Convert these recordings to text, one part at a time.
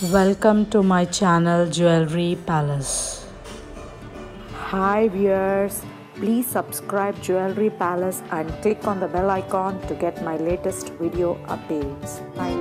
Welcome to my channel Jewelry Palace. Hi viewers, please subscribe Jewelry Palace and click on the bell icon to get my latest video updates. Bye.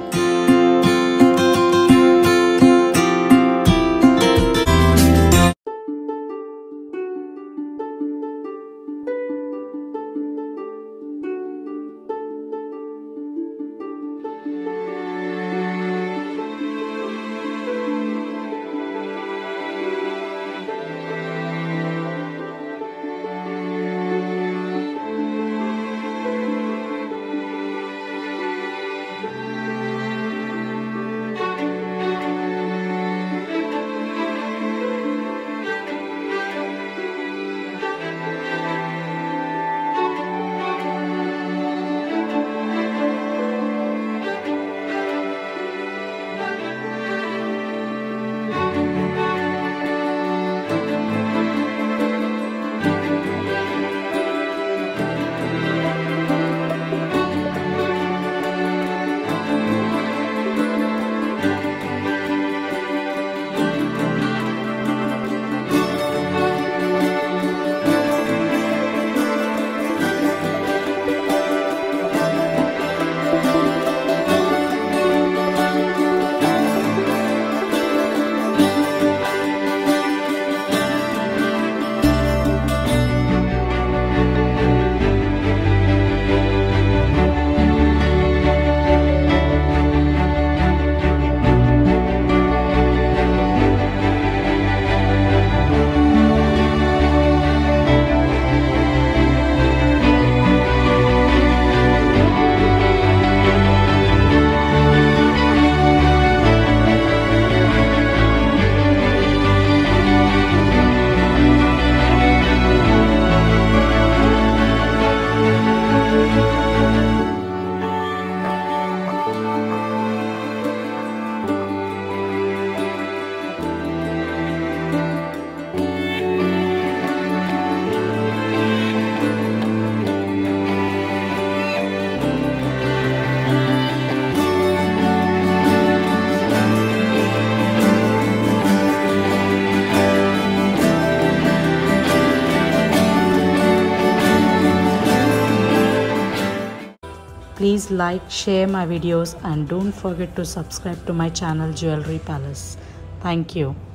Please like, share my videos and don't forget to subscribe to my channel Jewelry Palace. Thank you.